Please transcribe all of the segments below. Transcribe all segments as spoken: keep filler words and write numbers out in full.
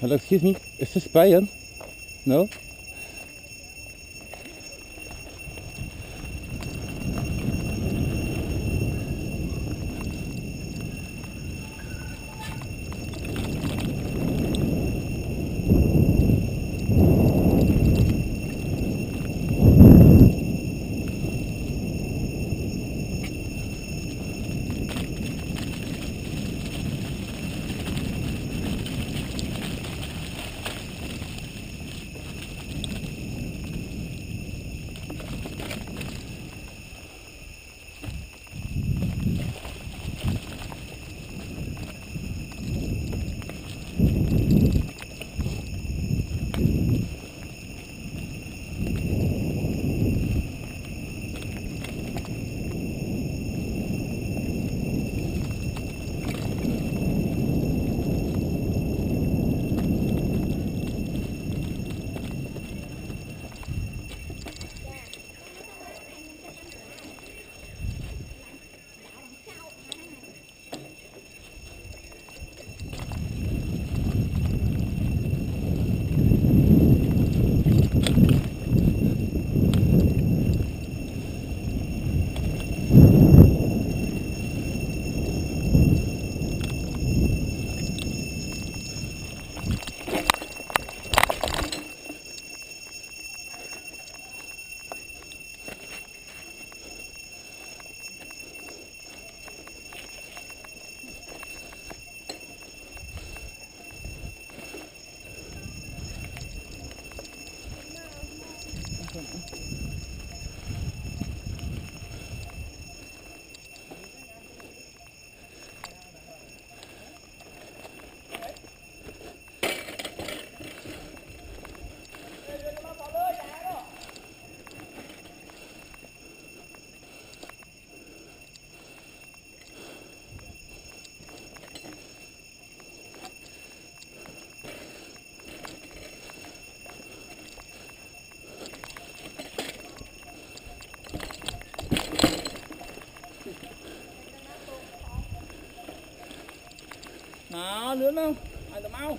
Hello, excuse me, is this Baphuon? No? Đó, lướn không? Mày tầm mau.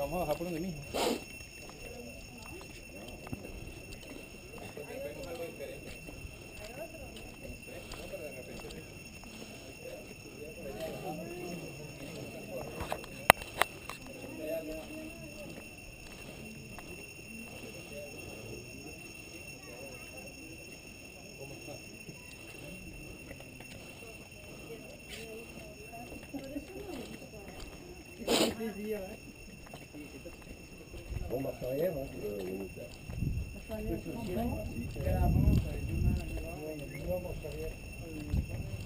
Vamos a bajar por donde mismo. Gracias.